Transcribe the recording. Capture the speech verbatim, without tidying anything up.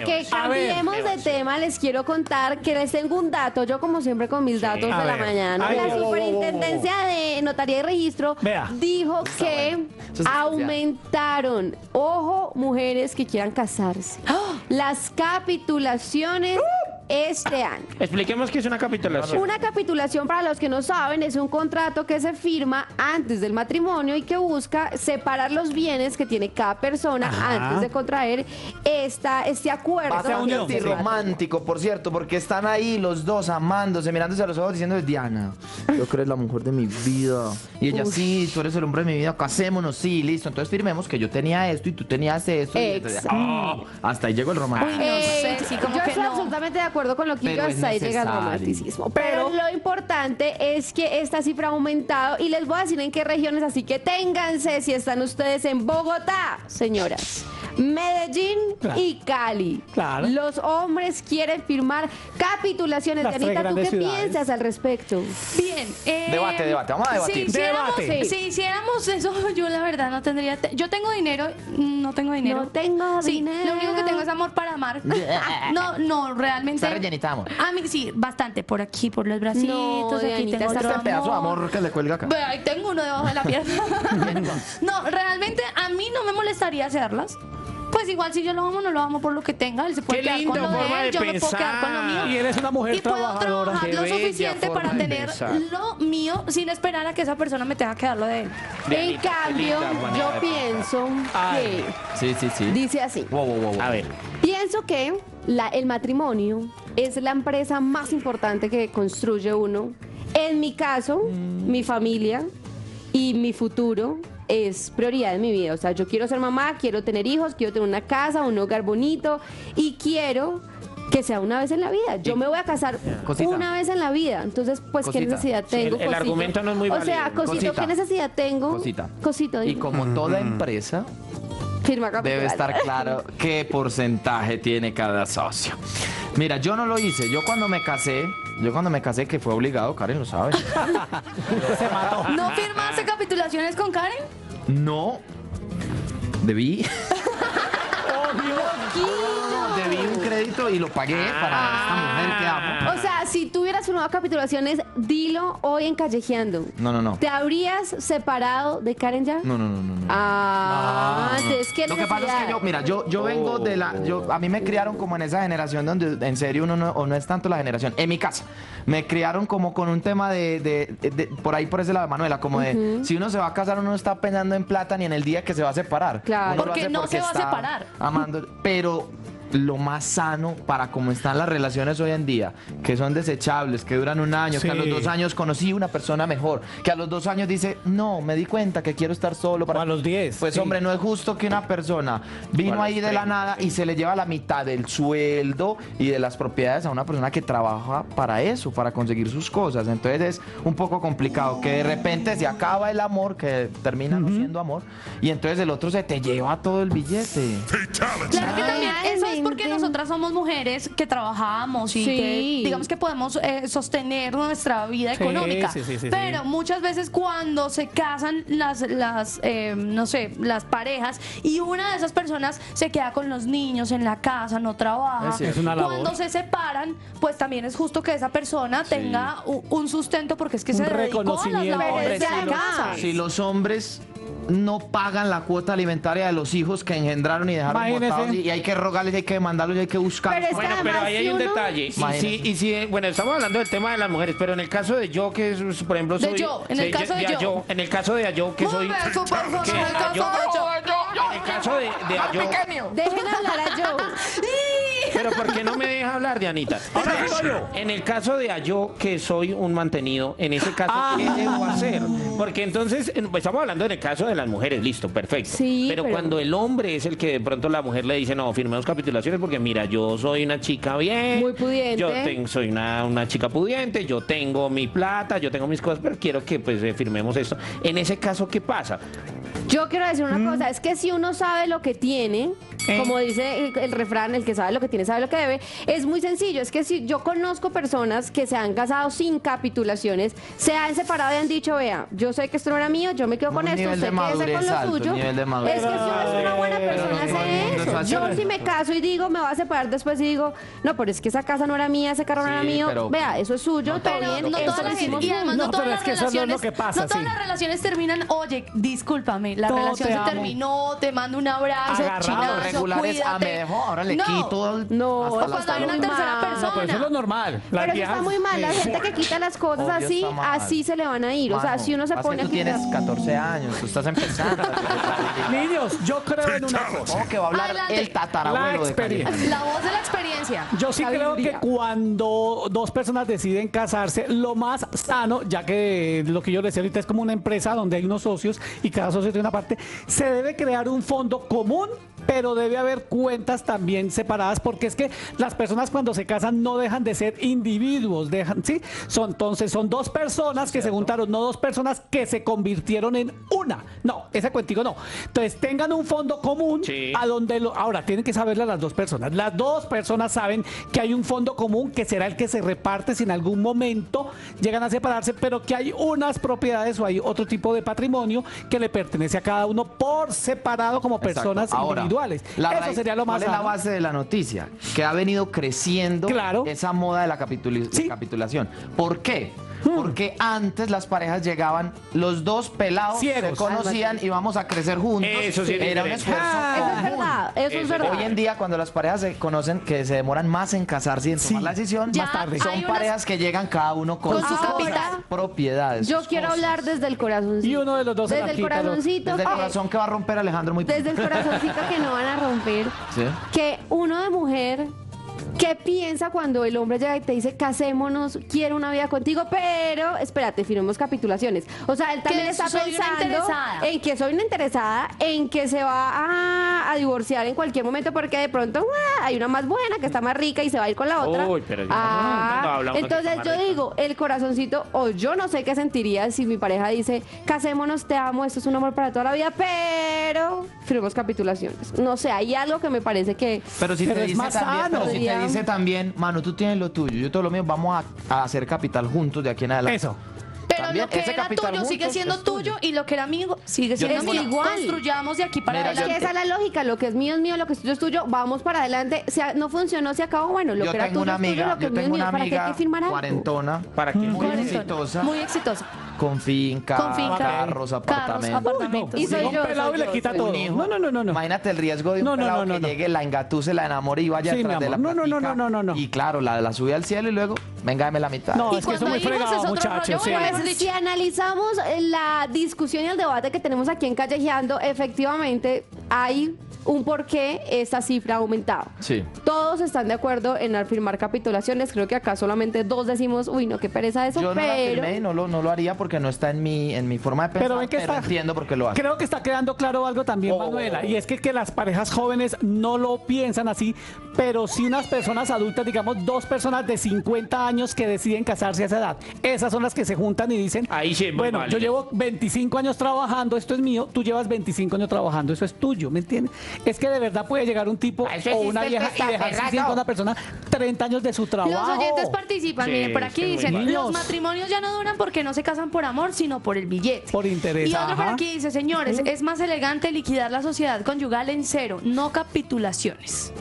para que cambiemos ver, de tema, les quiero contar que les tengo un dato. Yo, como siempre, con mis sí, datos de ver. la mañana. Ay, la Superintendencia oh, oh, oh, oh. de Notaría y Registro Vea. dijo que aumentaron, ojo, mujeres que quieran casarse, ¡oh!, las capitulaciones uh. este año. Expliquemos qué es una capitulación. Una capitulación, para los que no saben, es un contrato que se firma antes del matrimonio y que busca separar los bienes que tiene cada persona Ajá. antes de contraer esta, este acuerdo. Va a ser un antirromántico, por cierto, porque están ahí los dos amándose, mirándose a los ojos, diciendo: Diana, yo creo que eres la mujer de mi vida. Y ella, Uf. sí, tú eres el hombre de mi vida, casémonos, sí, listo. Entonces firmemos que yo tenía esto y tú tenías esto. Y entonces, oh, hasta ahí llegó el romance. Uy, no eh, sé, sí, como yo que no. absolutamente de acuerdo con lo que yo, hasta ahí llega el romanticismo. Pero, pero lo importante es que esta cifra ha aumentado y les voy a decir en qué regiones, así que ténganse si están ustedes en Bogotá, señoras. Medellín claro. y Cali. Claro. Los hombres quieren firmar capitulaciones. Las Dianita, ¿tú qué ciudades. piensas al respecto? Bien. Eh, debate, debate. Vamos a debatir. Si hiciéramos, debate. Si hiciéramos eso, yo la verdad no tendría... Te yo tengo dinero, no tengo dinero. No tengo sí, dinero. Lo único que tengo es amor para amar. no, no, realmente... Está rellenita de amor. A mí sí, bastante. Por aquí, por los bracitos. No, aquí Dianita, tengo otro amor. pedazo de amor que le cuelga acá. Bueno, ahí tengo uno debajo de la pierna. No, realmente a mí no me molestaría hacerlas. Pues igual, si yo lo amo, no lo amo por lo que tenga. Él se puede Qué quedar con lo de él, de yo pensar. me puedo quedar con lo mío. Y él es una mujer y puedo trabajar lo suficiente para tener lo mío sin esperar a que esa persona me tenga que dar lo de él. De en cambio, yo pienso que... Sí, sí, sí. Dice así. Wow, wow, wow. A ver. Pienso que la, el matrimonio es la empresa más importante que construye uno. En mi caso, mm. mi familia y mi futuro... es prioridad de mi vida. O sea, yo quiero ser mamá, quiero tener hijos, quiero tener una casa, un hogar bonito y quiero que sea una vez en la vida. Yo me voy a casar cosita. una vez en la vida. Entonces, pues, cosita. ¿qué necesidad tengo? Sí, el, el argumento no es muy válido. O sea, cosito, cosita. ¿qué necesidad tengo? Cosita. Cosito, dime. Y como toda empresa... Firma capitular. Debe estar claro qué porcentaje tiene cada socio. Mira, yo no lo hice. Yo cuando me casé, yo cuando me casé, que fue obligado, Karen lo sabe. Se mató. ¿No firmaste capitulaciones con Karen? No. Debí. Obvio. Debí un crédito y lo pagué para esta mujer que amo. O sea, si tuvieras una nueva capitulación, dilo hoy en Callejeando. No, no, no. ¿Te habrías separado de Karen ya? No, no, no, no. no. Ah, no, no, no. es que Lo que pasa es que yo, mira, yo, yo vengo de la... Yo, a mí me criaron como en esa generación donde en serio uno no, o no es tanto la generación. En mi casa, me criaron como con un tema de... de, de, de por ahí, por ese lado de Manuela, como de... Uh-huh. Si uno se va a casar, uno no está pensando en plata ni en el día que se va a separar. Claro. Porque no porque se va a separar. Amando, pero... lo más sano para cómo están las relaciones hoy en día, que son desechables, que duran un año, sí. que a los dos años conocí una persona mejor, que a los dos años dice, no, me di cuenta que quiero estar solo. Para... A los diez. Pues sí. hombre, no es justo que una persona vino ahí de la nada y se le lleva la mitad del sueldo y de las propiedades a una persona que trabaja para eso, para conseguir sus cosas. Entonces es un poco complicado que de repente se acaba el amor, que termina no uh-huh. siendo amor, y entonces el otro se te lleva todo el billete. Claro que también eso es porque nosotras somos mujeres que trabajamos y sí. que digamos que podemos eh, sostener nuestra vida sí, económica. Sí, sí, sí, pero sí. muchas veces cuando se casan las, las eh, no sé, las parejas y una de esas personas se queda con los niños en la casa, no trabaja. Es, es una labor. Cuando se separan, pues también es justo que esa persona sí. tenga un, un sustento porque es que un se dedicó a las labores de la casa. Si los hombres... no pagan la cuota alimentaria de los hijos que engendrarron y dejaron botados, y, y hay que rogarles, hay que demandarlos, y hay que buscarlos. Pero bueno, pero ahí hay un uno... detalle. Y si, y si, bueno, estamos hablando del tema de las mujeres, pero en el caso de yo, que es, por ejemplo, soy... De yo, en el caso de yo. En el caso de yo, que soy... En el caso de yo. En el caso de yo. Dejen hablar a yo. Pero ¿por qué no me deja hablar, Dianita? En el caso de Ayo, que soy un mantenido, en ese caso, ¿qué debo hacer? Porque entonces, estamos hablando en el caso de las mujeres, listo, perfecto. Sí, pero, pero cuando el hombre es el que de pronto la mujer le dice, no, firmemos capitulaciones porque mira, yo soy una chica bien. Muy pudiente. Yo tengo, soy una, una chica pudiente, yo tengo mi plata, yo tengo mis cosas, pero quiero que pues firmemos esto. En ese caso, ¿qué pasa? Yo quiero decir una mm. cosa, es que si uno sabe lo que tiene... Okay. Como dice el, el refrán, el que sabe lo que tiene, sabe lo que debe. Es muy sencillo, es que si yo conozco personas que se han casado sin capitulaciones, se han separado y han dicho, vea, yo sé que esto no era mío, yo me quedo con esto, usted quédese con lo suyo. Es que si uno es una buena persona hace eso. Yo si me caso y digo, me voy a separar después y digo, no, pero es que esa casa no era mía, ese carro no era mío, vea, eso es suyo, todo bien. No todas las relaciones, no todas las relaciones terminan, oye, discúlpame, la relación se terminó, te mando un abrazo, chinazo. Regulares, a me dejó, ahora le no, quito el, no, hasta cuando hay una tercera persona. No, pero eso es lo normal. Las pero viejas, eso está muy mal, la sí. gente que quita las cosas obvio así, así se le van a ir. Mano, o sea, si uno se pone a quitar... Tú tienes catorce años, tú estás empezando. Niños, yo creo en una cosa. ¿Cómo que va a hablar adelante el tatarabuelo de Callejeando? La voz de la experiencia. Yo sí creo que cuando dos personas deciden casarse, lo más sano, ya que lo que yo les decía ahorita es como una empresa donde hay unos socios y cada socio tiene una parte, se debe crear un fondo común, pero debe haber cuentas también separadas, porque es que las personas cuando se casan no dejan de ser individuos, dejan, ¿sí? Son, entonces son dos personas que se juntaron, no dos personas que se convirtieron en una. No, ese cuentico no. Entonces tengan un fondo común, sí, a donde lo, ahora tienen que saberlo las dos personas. Las dos personas saben que hay un fondo común que será el que se reparte si en algún momento llegan a separarse, pero que hay unas propiedades o hay otro tipo de patrimonio que le pertenece a cada uno por separado como personas individuales. La Eso raíz, sería lo más ¿cuál es la base de la noticia? Que ha venido creciendo, claro, esa moda de la capitula sí. capitulación. ¿Por qué? Hmm. Porque antes las parejas llegaban, los dos pelados Cieros. se conocían y vamos a crecer juntos. Eso sí era un esfuerzo. Ah, eso es verdad, eso, eso es verdad. Hoy en día cuando las parejas se conocen, que se demoran más en casarse y en tomar sí. la decisión, ya más tarde. Son unas... parejas que llegan cada uno con, con sus capital, propiedades. Yo quiero cosas. hablar desde el corazoncito. Y uno de los dos desde el corazoncito. Desde el corazón que va a romper Alejandro muy Desde el corazoncito que no van a romper. ¿Sí? Que uno de mujer... ¿Qué piensa cuando el hombre llega y te dice casémonos, quiero una vida contigo, pero espérate, firmemos capitulaciones? O sea, él también está pensando en que soy una interesada, en que se va a, a divorciar en cualquier momento porque de pronto uh, hay una más buena que está más rica y se va a ir con la otra. Uy, pero yo ah, no, no entonces yo rica. digo, el corazoncito, o yo no sé qué sentiría si mi pareja dice casémonos, te amo, esto es un amor para toda la vida, pero firmemos capitulaciones. No sé, hay algo que me parece que... Pero si pero te es más sano. Dice también, Manu, tú tienes lo tuyo, yo todo lo mío, vamos a, a hacer capital juntos de aquí en adelante. Eso. Pero también, lo que era tuyo sigue siendo tuyo y lo que era mío sigue siendo mío. Igual. Construyamos de aquí para Mira, adelante. Es que esa es la lógica, lo que es mío es mío, lo que es tuyo es tuyo, vamos para adelante. Si no funcionó, se acabó, bueno, lo yo que era tuyo es tuyo, lo que es mío es mío. ¿Para qué hay que firmar algo? Cuarentona, para que muy exitosa. Muy exitosa. Con finca, con finca, carros, apartamentos. Carros, apartamentos. Uy, no. Y soy un yo, pelado soy y yo, le quita todo. No, no, no, no. Imagínate el riesgo de un no, pelado no, no, que no. llegue, la engatuse, la enamore y vaya sí, atrás de la platica. No, no, no, no, no, no. Y claro, la, la sube al cielo y luego, venga, dame la mitad. No, y es que eso muy fregado, muchachos. Sí. Pues, si analizamos la discusión y el debate que tenemos aquí en Callejeando, efectivamente hay un por qué esta cifra ha aumentado. Sí. Todos están de acuerdo en firmar capitulaciones. Creo que acá solamente dos decimos, uy, no, qué pereza eso. Yo pero... no la firmé y no lo, no lo haría porque no está en mi, en mi forma de pensar, pero, pero está, entiendo por qué lo hago. Creo que está quedando claro algo también, oh, Manuela, y es que, que las parejas jóvenes no lo piensan así, pero sí unas personas adultas, digamos, dos personas de cincuenta años que deciden casarse a esa edad. Esas son las que se juntan y dicen, ahí sí, bueno, vale. yo llevo veinticinco años trabajando, esto es mío, tú llevas veinticinco años trabajando, eso es tuyo, ¿me entiendes? Es que de verdad puede llegar un tipo o una vieja y dejar sin a una persona treinta años de su trabajo. Los oyentes participan, sí, miren, por aquí dicen, los matrimonios ya no duran porque no se casan por amor, sino por el billete. Por interés. Y otro por aquí dice, señores, es más elegante liquidar la sociedad conyugal en cero, no capitulaciones.